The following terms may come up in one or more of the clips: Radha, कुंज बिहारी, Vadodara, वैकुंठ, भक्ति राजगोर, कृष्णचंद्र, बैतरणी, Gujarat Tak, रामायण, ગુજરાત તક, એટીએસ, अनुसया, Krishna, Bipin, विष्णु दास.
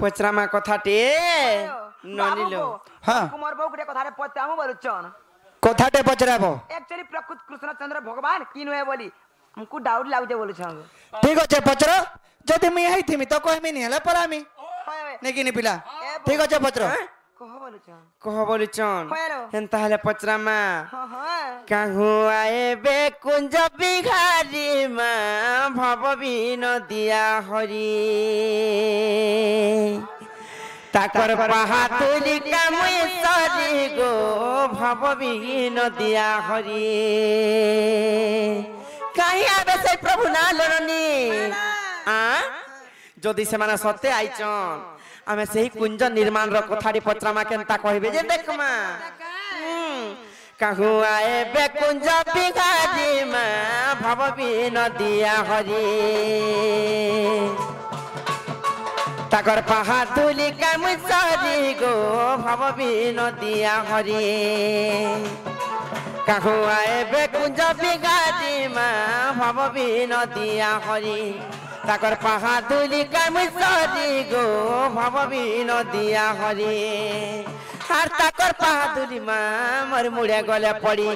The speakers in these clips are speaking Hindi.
पोचरामा कथाटे ननिलो हां कुमार बाबू के कथारे पचामु बरुचन कथाटे पचराबो एक्चुअली प्रकृत कृष्णचंद्र भगवान किनवे बोली हमकु डाउट लागजे बोलु छन ठीक होचे पचरो जदी मई हईथिमी तो कहमी नि हला परामी नेकिनी पिला ठीक होचे पचरो कहो बोलु छन हेन ताले पचरामा हां हां काहू आए बे कुंज बिहारी मा भव बिनदिया हरि ताकर पहातुली कामुई सरी गो भव बिनदिया हरि काहे आबे से प्रभु ना लरनी आ जदि से माने सत्य आइचन आमे सेही कुंज निर्माण रो कथाडी पत्रामा केनता कहबे जे देखमा काहू आए बे कुंज बिगारी मा भव बिनदिया हरि ताकर पहातुली काम सरी गो भव बिनदिया हरि काहू आए बे कुंज बिगारी मा भव बिनदिया हरि ताकर पहातुली काम सरी गो भव बिनदिया हरि हार ताकर पहातुली मा मोर मुड़े गले पड़ी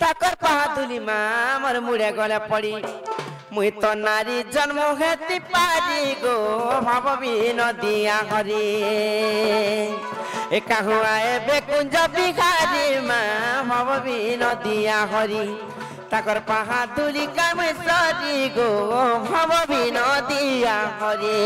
ताकर पहातुली मा मोर मुड़े गले पड़ी मुई तो नारी जन्म हेति पारी गो भव बिनदिया हरि ए काहू आए बे कुंज बिहारी मा भव बिनदिया हरि ताकर पहातुली काम सरी गो भव बिनदिया हरि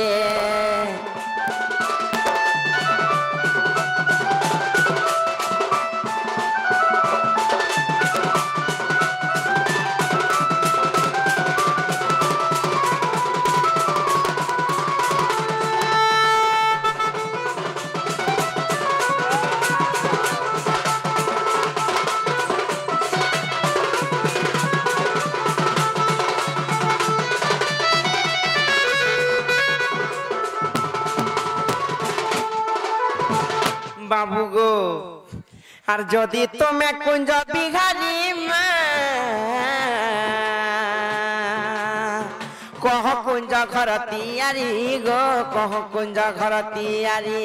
बाबू गो आर जदि तुम्हें कुंज बिहारी मा कह कुंज घर तियारी गो कह कुंज घर तियारी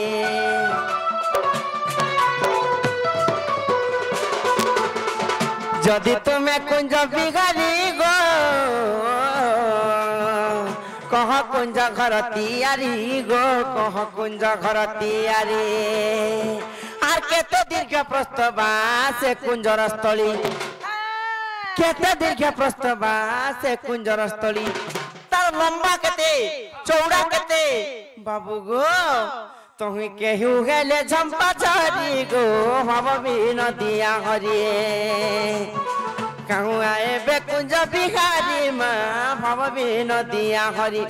जदि तुम्हें कुंज बिहारी गो कह कुंज घर तियारी गो कह कुंज घर तियारी आर केते दीर्घ प्रस्तवा से कुंजर स्थली केते दीर्घ प्रस्तवा से कुंजर स्थली तार लंबा केते चौड़ा केते बाबू गो तोहि केहू गेले झंपा झरी गो भव बिनदिया हरि काहू आए बे कुंज बिहारी मा भव बिनदिया हरि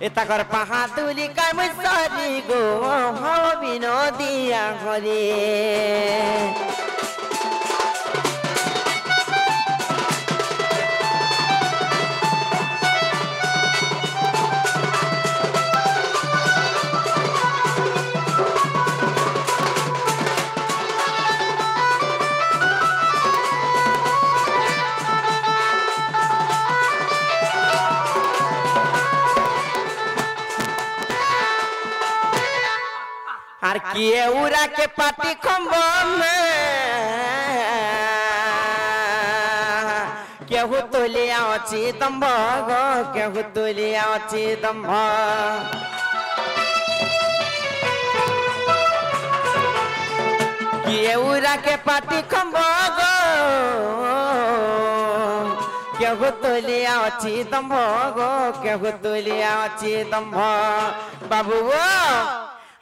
ए ताकर पहातुली काम सरी गो भव बिनदिया हरि आर किए उरा के पाटी खम्बो में केहू तुलिया अची दम्भ गो केहू तुलिया अची दम्भ किए उरा के पाटी खम्बो गो केहू तुलिया अची दम्भ गो केहू तुलिया अची दम्भ बाबू गो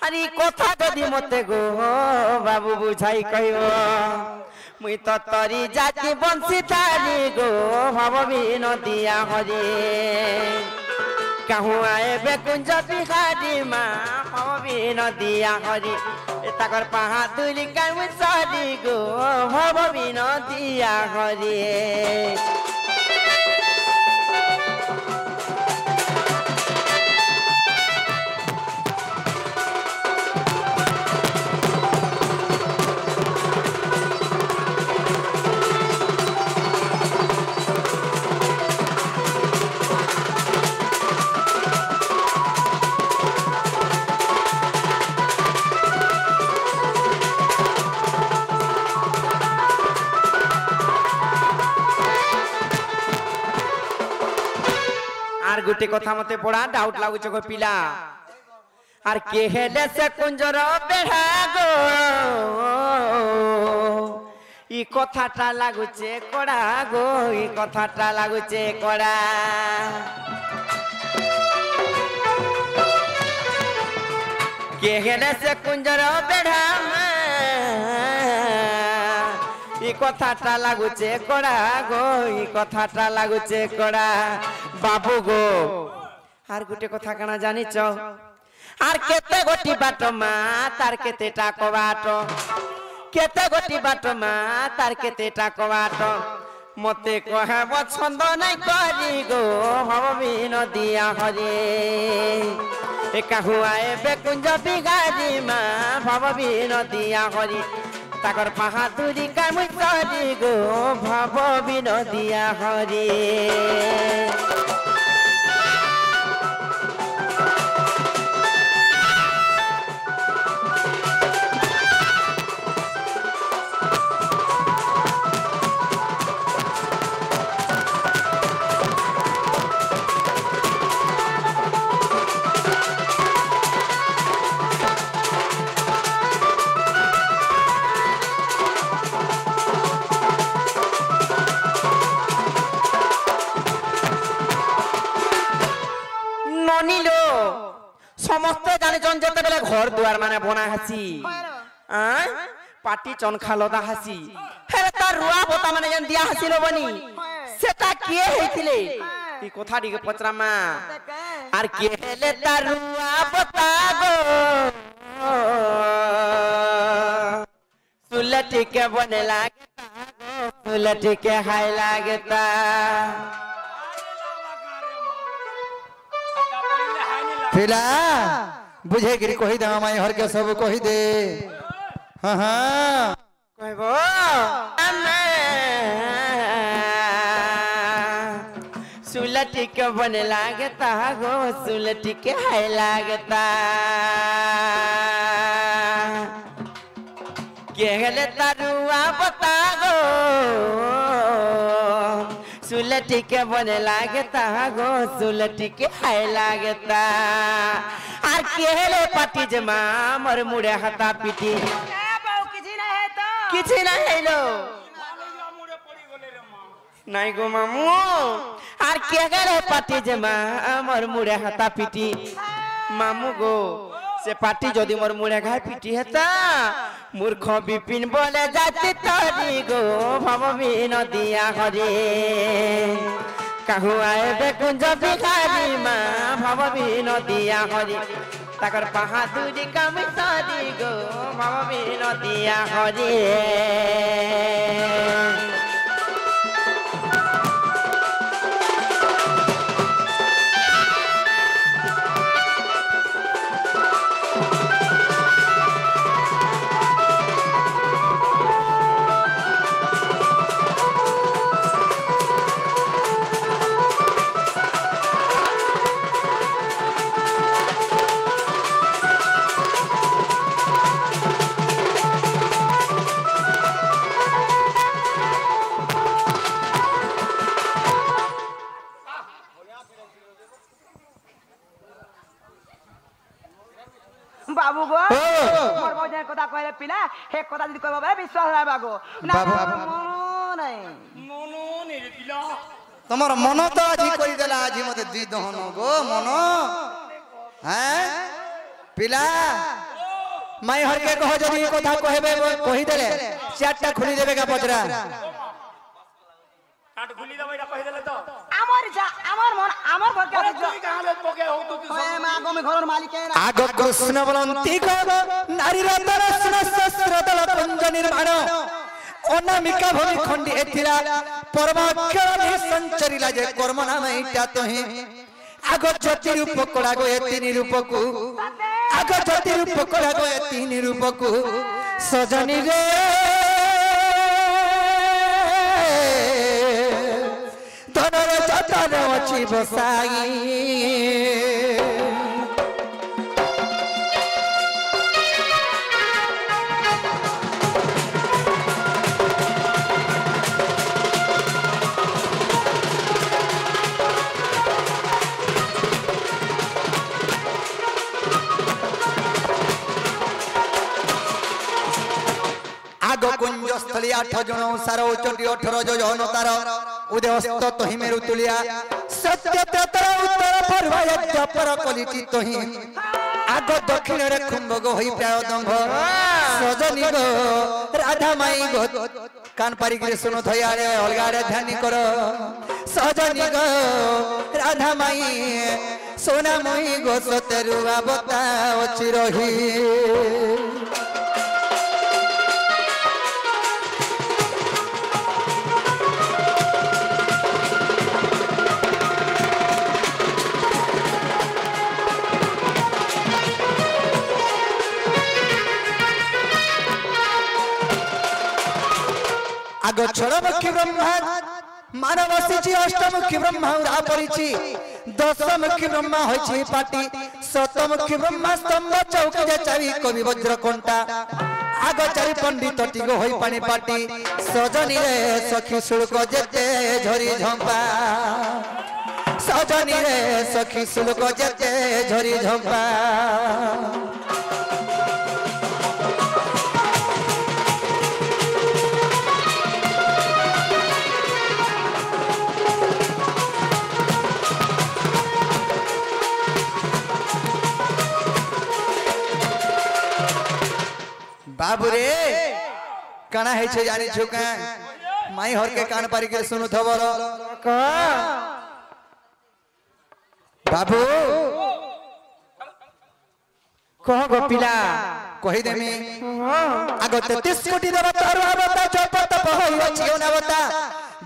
अरे कथा जदि मते गो बाबू बुझाई कहिबो मुई तो तरी जाति बंसी धारी गो भव बिनदिया हरि काहू आए बे कुंज बिहारी मा भव बिनदिया हरि ताकर पहातुली काम सरी गो भव बिनदिया हरि गोटे कथा मते बड़ा डाउट लागु छ पिला आर केहेले से कुंजर बेढा गो ई कथाटा लागु छे कोड़ा गो ई कथाटा लागु छे कोड़ा केहेले से कुंजर बेढा ई कथाटा लागु छे कोड़ा गो ई कथाटा लागु छे कोड़ा बाबू गो आर गुटे कथा काना जानि छ आर केते गोटी बाट मा तार केते टाको बाट केते गोटी बाट मा तार केते टाको बाट मते कहे पसंद नै करी गो हम बिन दिया हरे ए काहुआ ए बेकुंज बिगारी मा भव बिन दिया हरी ताकर पहादुरी का मुई करी गो भव बिन दिया हरी घर द्वार माने बना हसी पाटी चनखा लदा हसी हेरे तार रुआ बता माने जन दिया हसी लो बनी सेटा के हेतिले ई कथा दिके पचरा मा आर केले तार रुआ बता गो सुलटी के बने लागता गो सुलटी के हाय लागता फिला बुझे गिरी कोही दे माई हर के सब कोही दे हां हां कहबो सुलटी के बने लागता गो सुलटी के हाय लागता केहले तरुआ बता गो सुलटी के बने लागता गो सुलटी के हाय लागता आर केहले पाटी जमा मोर मुड़े हाथा पिटी ए बाऊ किछि ना है तो किछि ना हेलो मुड़े पड़ी गले रे मां नाही गो मामू आर केहले पाटी जमा मोर मुड़े हाथा पिटी मामू गो से पाटी जदी मोर मुड़े घाय पिटी हेता मूर्ख बिपिन बोले जाति तोरी गो भव बिन दिया हरे कहु आए बेकुंज बिखारी मां भव बिन दिया हरे ताकर बहादुरी काम तोरी गो भव बिन दिया हरे पिला हे कोदा जदी कहबा विश्वास राय बागो ना मनो नै पिला तमर मन त आजी करि देला आजी मते दी दहन गो मनो हैं पिला माई हर के कह जदी ई कथा कहबे कहि देले चारटा खुली देबे का पचरा काट खुली देबे कहि देले तो अमर जा अमर मन अमर भर के कोई कहाले पके हो तू की ए मां गो में घरर मालिक है ना आगो कृष्ण बोलंती गो नारी रतर शस्त्रदल पुंज निर्माण अनामिका भूमि खंडी एथिला परमाक्षर संचरिला जे कर्म नाम इटा तोहि आग ज्योति रूप कोड़ा गो ए तीन रूप को आग ज्योति रूप कोड़ा गो ए तीन रूप को सजनी रे धनर जतन अछि बसाई स्थली आठ जणो सारो चटी अठर जन तार उदयस्त तोहि मेरु तुलिया सत्य तेतर उत्तर पर्व यज्ञ पर कलिटी तोहि आग दक्षिण रे खुंबग होई प्राय दंभ सजनी गो राधा माई गो कान पारी के सुनो थया रे अलगा रे ध्यान करो सजनी गो राधा माई सोना मोही गो सतरुआ बताओ चिरही षोडमुखी ब्रह्मा मानवसी अष्टमुखी ब्रह्मा उड़ा पड़ी दशमुखी ब्रह्मा होई पाटी सतमुखी ब्रह्मा स्तंभ चौक चारी कवि वज्र कंटा आग चारी पंडित टिगो होई पानी पाटी सजनी रे सखी शुल्क जेते झरी झंपा सजनी रे सखी शुल्क जेते झरी झंपा बाबू रे कणा है छे जानी छु का माई हर के कान पारी के सुनु थबो का बाबू कह गो पिला कहि देमी आगो 33 कोटी देवतार अवता चपत पहल छियो ना बता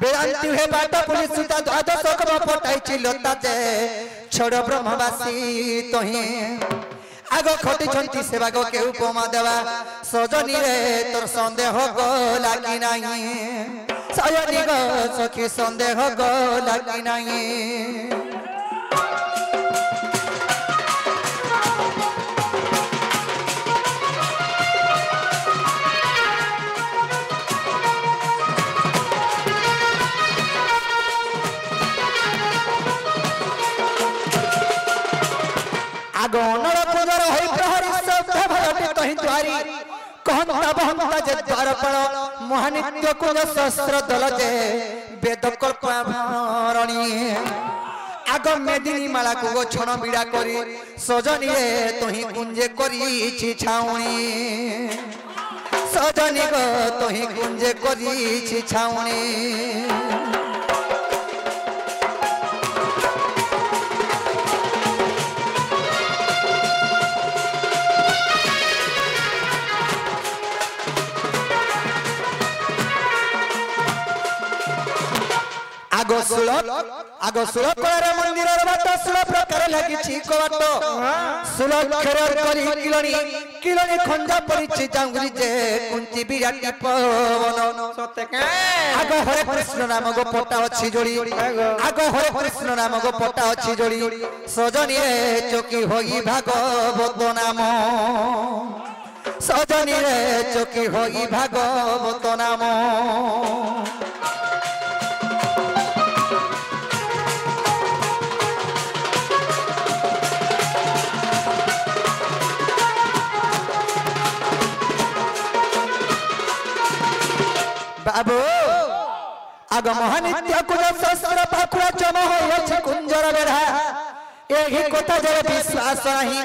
बेरांती हे बात पुलिस सुता द्वादश कब पटाई छी लता ते छोड़ ब्रह्मवासी तोहि आगो खटी छंती सेवा को के उपमा देवा सजनी रे तोर संदेह गो लागी नाही सजनी गो सखी संदेह गो लागी नाही आगो कहंता बहंता जे द्वारपाल महानित्य कुंज सहस्र दल जे वेद कल्पा भरणी आग मेदिनी माला को गो छण बीड़ा करी सजनी रे तोहि कुंजे करी छी छाउणी सजनी गो तोहि कुंजे करी छी छाउणी आगो सुलभ करे मंदिर रे बात सुलभ प्रकार लागि छी को बात सुलभ करे करी किलनी किलनी खंजा पड़ी छी जांगुरी जे कुंती बिराट पवन सते के आगो हरे कृष्ण नाम गो पटा अछि जोड़ी आगो हरे कृष्ण नाम गो पटा अछि जोड़ी सजनी रे चोकी होई भागवत नाम सजनी रे चोकी होई भागवत नाम बाबू आग महानित्य कुंज सहस्र पाखुड़ा जमा होइछ कुंजर बेढ़ा एही कोता जरे विश्वास नाही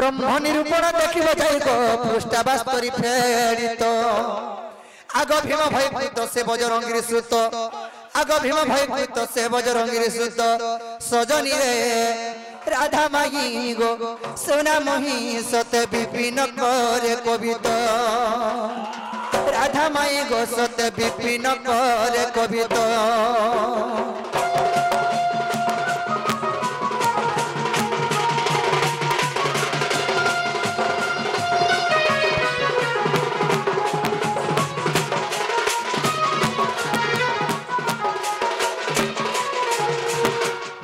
ब्रह्म निरूपण देखिबो जाई गो पृष्ठा वास्तरी फेरी तो आग भीम भाई पुत से बजरंगी सुत आग भीम भाई पुत से बजरंगी सुत सजनी रे राधा माई गो सोना मोहि सते बिपिन करे कविता राधा माई गो सते बिपिन करे कविता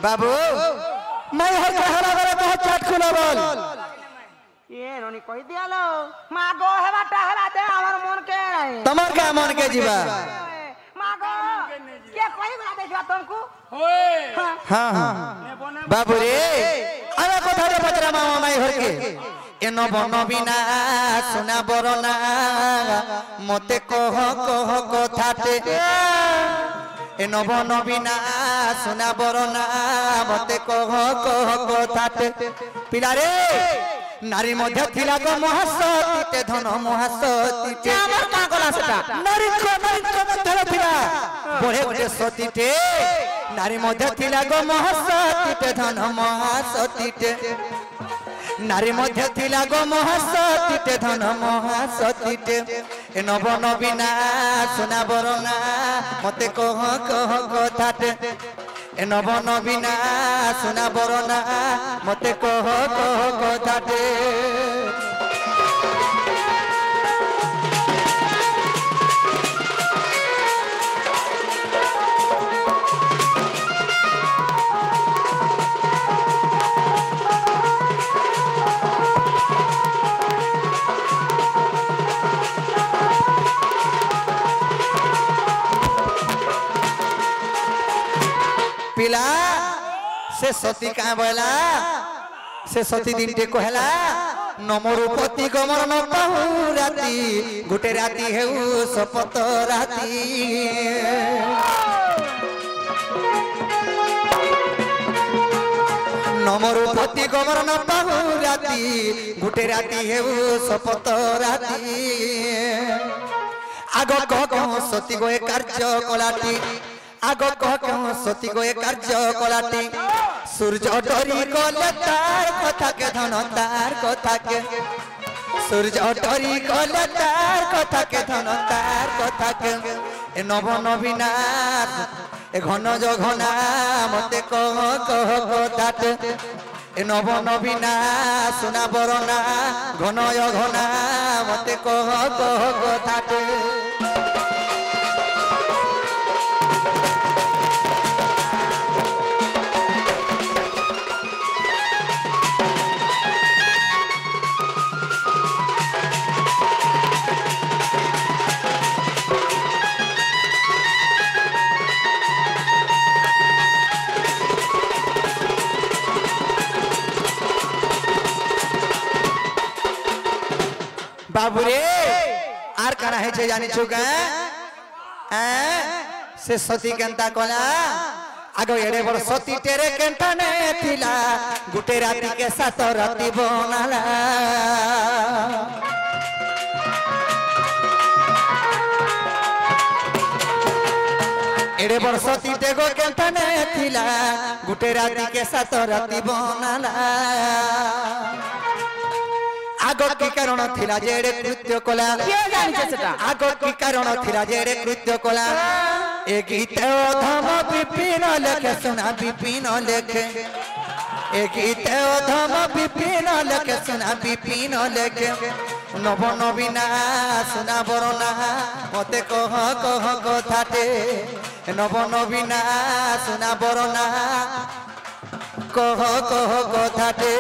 बाबू माई हर कहरा करे बहुत चाट खुला बोल ये रोनी कोई दिया लो मागो हेवा टहरा दे हमर मन के तमर का मन के जीवा मागो के कोई बना दे जीवा तुमको ओए हां हां बाबू रे अरे कथा रे बजरा मामा माई होके एनो बनबिना सुना बरना मते कह कह कथाते एनो बनबिना सुना बरना मते कह कह कथाते पिला रे नारी मध्य थिला गो महासती धन महासती ते हमर मा गला सेटा नारी को नारी को मध्य थिला बड़े बड़े सती ते नारी मध्य थिला गो महासती ते धन महासती ते नारी मध्य थिला गो महासती ते धन महासती ते ए नव नवीना सुना बरना मते कह कह कथा ते ए नव नवीना सुना बरना मते कह कह कथा ते पिला से सती का बोला से सती दिन टे कहला नमरूपति गमर न पाहु राती गुटे राती हेउ सपत राती नमरूपति गमर न पाहु राती गुटे राती हेउ सपत राती आगो कह सती गोए कार्य कलाटी आगो कह कहूँ सती गोए कार्य कलाटी सूर्य डरी गले तार कथा के धन तार कथा के सूर्य डरी गले तार कथा के धन तार कथा के ए नव नवीना ए घन जघना मते कह कह कथाते ए नव नवीना सुना बरना घन जघना मते कह कह कथाते बाबूरे आर कना है जे जानी चुका से सती केंता कोला आगो एड़े बड़ सती तेरे केंता ने थिला गुटे राती के साथ राती बनाला एड़े बड़ सती ते गो केंता ने थिला गुटे राती के साथ राती बनाला आगो की कारण थिला जेड़े कृत्य कोला आगो की कारण थिला जेड़े कृत्य कोला ए गीत धम बिपिन लेखे सुना बिपिन लेखे ए गीत धम बिपिन लेखे सुना बिपिन लेखे नव नवीना सुना बरना मते कह कह कथाते नव नवीना सुना बरना कह कह कथाते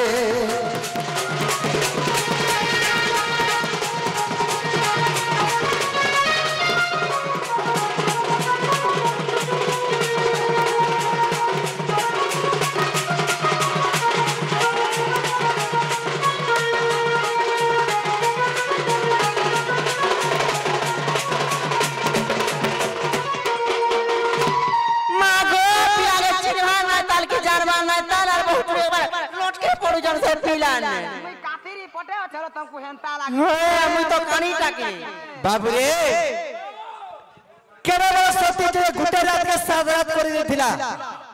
बाबूरे केरलो सती जे गुटे रात के साथ रात करी थिला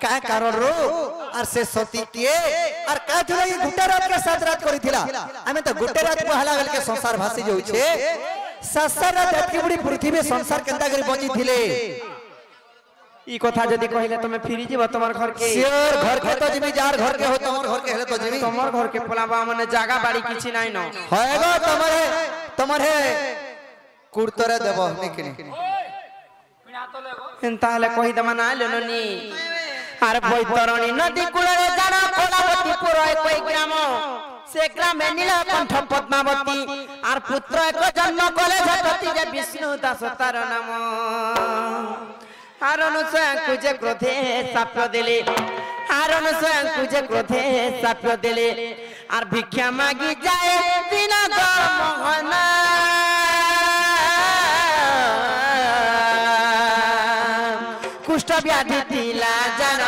का कारण रो और से सती के और का जो ये गुटे रात के साथ रात करी थिला हमें तो गुटे रात पहला गल के संसार भासी जो छे संसार रात एतकी बड़ी पृथ्वी संसार केंता करी बची थिले ई कथा जदी कहिले तमे फिरि जेबो तोमार घर के शेर घर के तो जिमी जार घर के हो तोमार घर के हेले तो जिमी तोमार घर के पलाबा माने जागा बाड़ी किछि नै न होएगो तमरे तमरे कुर्तरे देबो निकनी बिना तो लेगो एंताले कहि दमा ना लेनोनी अरे बैतरणी नदी कुलरे जाना कोलावती पुरय कोई ग्राम से ग्राम नीलकंठ पद्मावती आर पुत्र एक जन्म कले जगती जे विष्णु दास तार नाम कुजे क्रोधे साप्य दिले हारण स्वयं कुजे क्रोधे साप्य दिले और भिक्षा मांगी जाए बिना मोहना कुष्ठ व्याधि दिला जाना।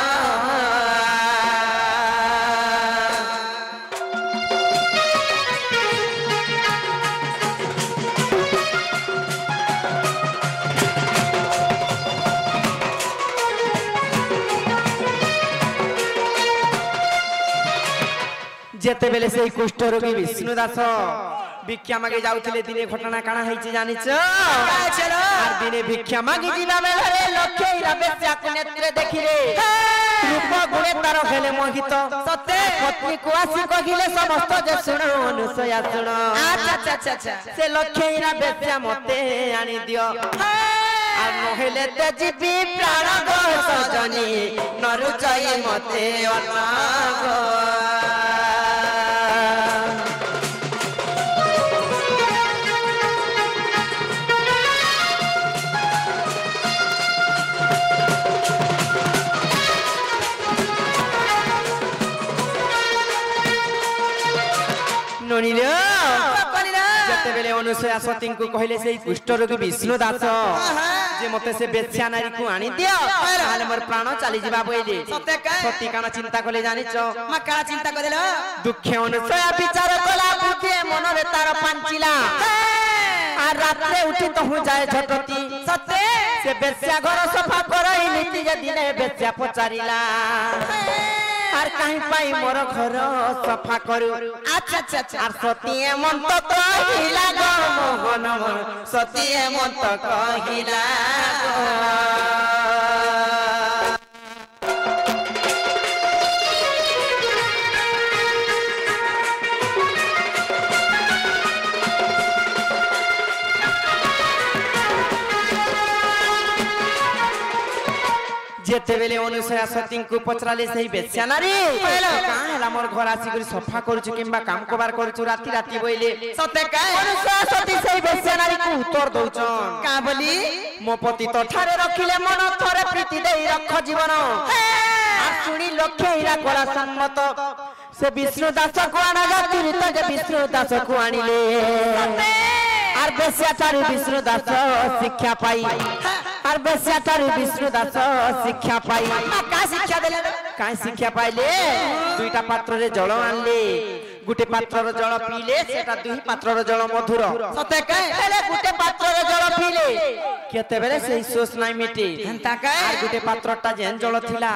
जेते बेले से कुष्ठ रोगी विष्णु दास भिक्षा मांगे जाउथिले दिने घटना काना हैछि जानिछ चलो आर दिने भिक्षा मांगी दिना बेले लखे इरा बेचा नेत्रे देखिले रूप गुणे तार खेले मोहित सते पत्नी को आसी कहिले समस्त जे सुनो अनुसया सुनो अच्छा अच्छा से लखे इरा बेचा मते आनी दियो आर नहेले ते जीवी प्राण गो सजनी नरुचय मते अन्ना गो। अनुसया सती को कहले से कुष्ठ रोगी विष्णु दास जे मते से बेच्छा नारी को आनी दियो हाल मोर प्राण चली जीवा बोइले सती काना चिंता कोले जानि छ मा काला चिंता करेलो दुखे अनुसया विचार कोला बुद्धि मन रे तार पांचिला आ रात्रे उठी तो हो जाए झटती सते से बेच्छा घर सफा करई नीति जे दिने बेच्छा पचारिला आर कहीं पाई मोर घर सफा करू अच्छा अच्छा आर सतिए मन तो कहिला गो मोहन सतिए मन तो कहिला जेते बेले अनुसया सती को पचराले सही बेच्छा नारी का हला मोर घर आसी कर सफा करछु किंबा काम कोबार करछु राती राती बोइले सते का अनुसया सती सही बेच्छा नारी को उत्तर दउछन का बोली मो पति तो थारे रखिले मन थरे प्रीति देई रख जीवन आ सुणी लखे हीरा कोला सम्मत से विष्णु दास को आना जाति रीत जे विष्णु दास को आनिले सते आर बेच्छा थारे विष्णु दास शिक्षा पाई आर बेस्या तारी विष्णु दास शिक्षा पाई का शिक्षा देले काई शिक्षा पाइले दुईटा पात्र रे जल आनले गुटे पात्र रे जल पीले सेटा दुई पात्र रे जल मधुर सते के पहले गुटे पात्र रे जल पीले केते बेले सेई सोच नाइ मिटे हंता के आर गुटे पात्रटा जेन जल थिला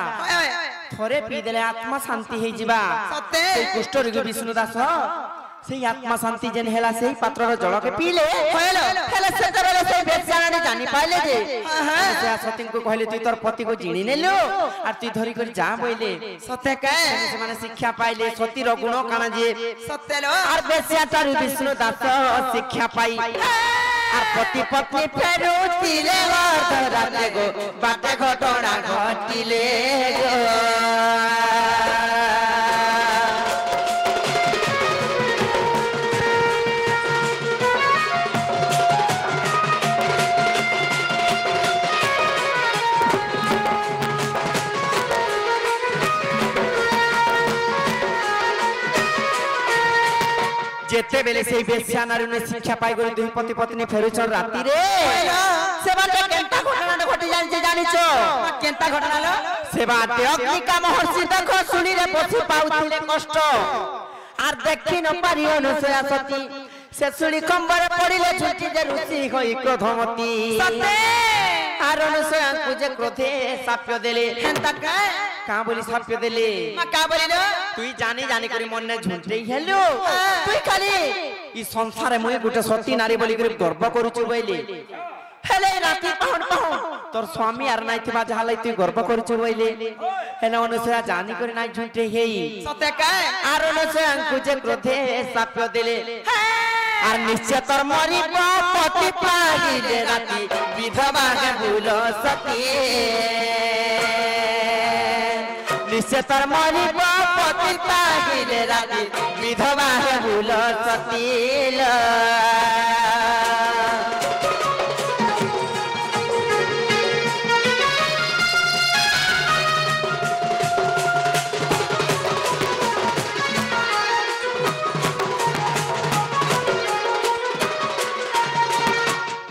थरे पी देले आत्मा शांति हे जीवा सते सेई कुष्ठ रोगी विष्णु दास सेई आत्मा शांति जेन हेला सेई पात्र रे जल के पीले हेलो हेले से जल से बेचारानी जानि पाइले जे अनुसया सती को कहले तू तोर पति को जिणी नेलो आर तू धरी कर जा बोइले सते के से माने शिक्षा पाइले सती रो गुण काना जे सते लो आर बेस्या तार विष्णु दास शिक्षा पाई आर पति पत्नी फेरो तिले वार राते गो बाटे घटना घटिले गो। जेते बेले से बेस्या नारी ने शिक्षा पाई गई दुई पति पत्नी फेरु छ राती रे सेवा के केंता घटना घटी जाई जे जानि छ केंता घटना लो सेवा ते अग्निका महर्षि तक सुनी रे पछी पाउथिले कष्ट आर देखि न पारि अनुसया सती से सुनी कंबर पड़िले झुटी जे रुचि होई क्रोधमती सते आर अनुसया को जे क्रोधे साप्य देले केंता का का बोली साप्य देले मा का बोली न तुई जानी जानी करी मन ने झुंटे हेलो तुई खाली ई संसार मय गुटे सती नारी बोली करी गर्व करूछु बोइले हेले राती पाहुन पाहुन तोर स्वामी आर नाइ थिबा जहालै तुई गर्व करूछु बोइले हेले अनुसया जानी करी नाइ झुंटे हेई सते का आर अनुसया को जे क्रोधे साप्य देले आर निश्चय तोर मरी पति पाहिले राती विधवा के भूल सती निश्चय तर मरी पति पाहिले राती विधवा के भूल सतील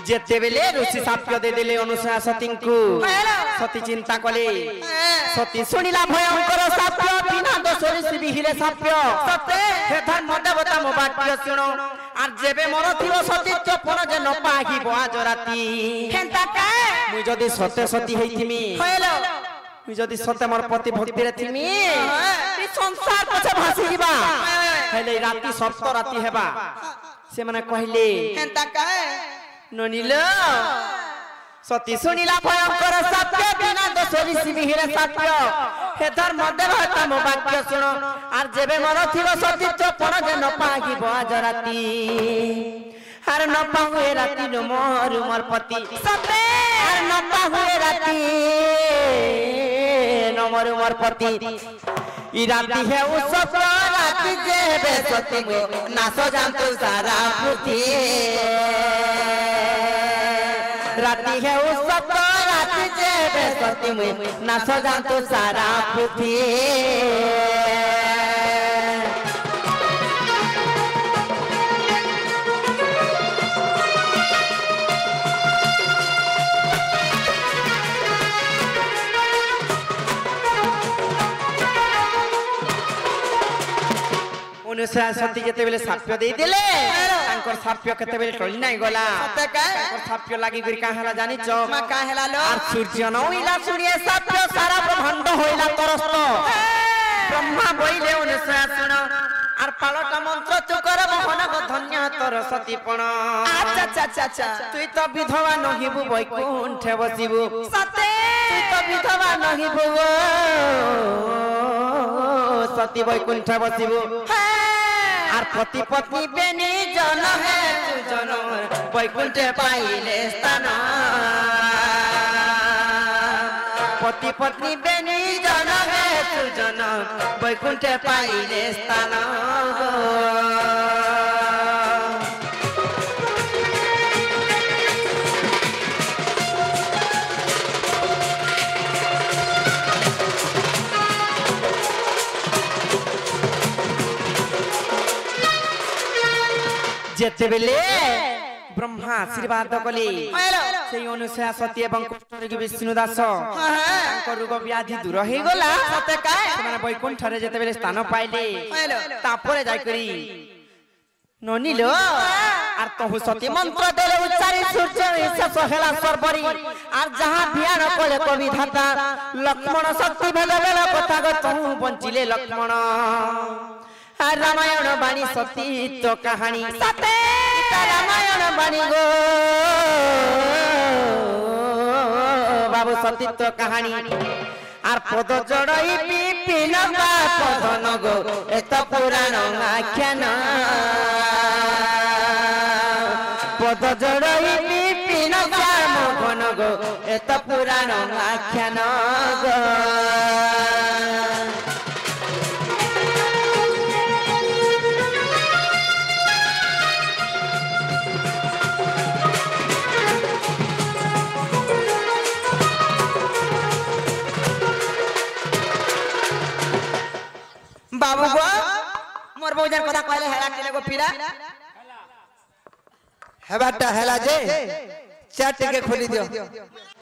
जेते बेले ऋषि साप्य दे देले अनुसया सतींकु सती चिंता कले सती सुनिला भयंकर साप्य बिना दोष ऋषि बिहिले साप्य सते हे धर्म देवता मो वाक्य सुनो आर जेबे मोर थिवो सतीत्व पर जे न पाहिबो आज राती हेंता का मुई जदी सते सती हेथिमी होयलो मुई जदी सते मोर पति भक्ति रे थिमी ई संसार पछे भासी जीवा हेले राती सप्त राती हेबा से माने कहले हेंता का ननिलो सती सुनिला भयंकर सत्य बिना दोषरी सिबिहिरे सत्य हे धर्म देवता मो वाक्य सुनो आर जेबे मोर थिवो सतीत्व पर जे न पाहिबो आज राती आर न पाहुए राती नो मोर मोर पति सते आर न पाहुए राती नो मोर मोर पति ई राती है उस सप्त राती जेबे सती मो नाचो जानतु सारा पृथ्वी राती है उस सप्त राती जेबे सती मो नाचो जानतु सारा पृथ्वी अनुसया सती जते बेले साप्य दे देले तांकर साप्य केते बेले टली नाही गला सते का तांकर साप्य लागि गिर का हला जानि च मा का हला लो आ सूर्य नइला सूर्य साप्य सारा ब्रह्मांड होइला तरस्त ब्रह्मा बोइले अनुसया सुनो आर पालटा मंत्र तु करब मनक धन्य तर सतीपण आचा चा चा चा तुई त विधवा नहिबु वैकुंठे बसिबु सते तुई त विधवा नहिबु सती वैकुंठे बसिबु आर पति पत्नी बेनी जन है तू जन वैकुंठे पाइले स्थान पति पत्नी बेनी जन है तू जन वैकुंठे पाइले स्थान जेते बेले ब्रह्मा आशीर्वाद कले से अनुसया सती एवं कुष्ठरोगी विष्णु दास तांकर रोग व्याधि दूर हे गला सते का माने वैकुंठ रे जेते बेले स्थान पाइले तापरे जाय करी ननिलो आर तहु सती मंत्र देले उच्चारी सूर्य हिसाब हेला सर्वरी आर जहां भियान कले कवि धाता लक्ष्मण शक्ति भेले बेला कथा गतहु बंचिले लक्ष्मण आर रामायण बाणी सती तो कहानी सते रामायण बाणी गो बाबू सती तो कहानी आर पद जड़ई बिपिन बा पदन गो एत पुराण आख्यान पद जड़ई बिपिन बा मोहन गो एत पुराण आख्यान गो बाबू गो मोर बहुजन कथा कहले हेला केले गो पीरा हेबाटा हेला जे चैट के खोली दियो।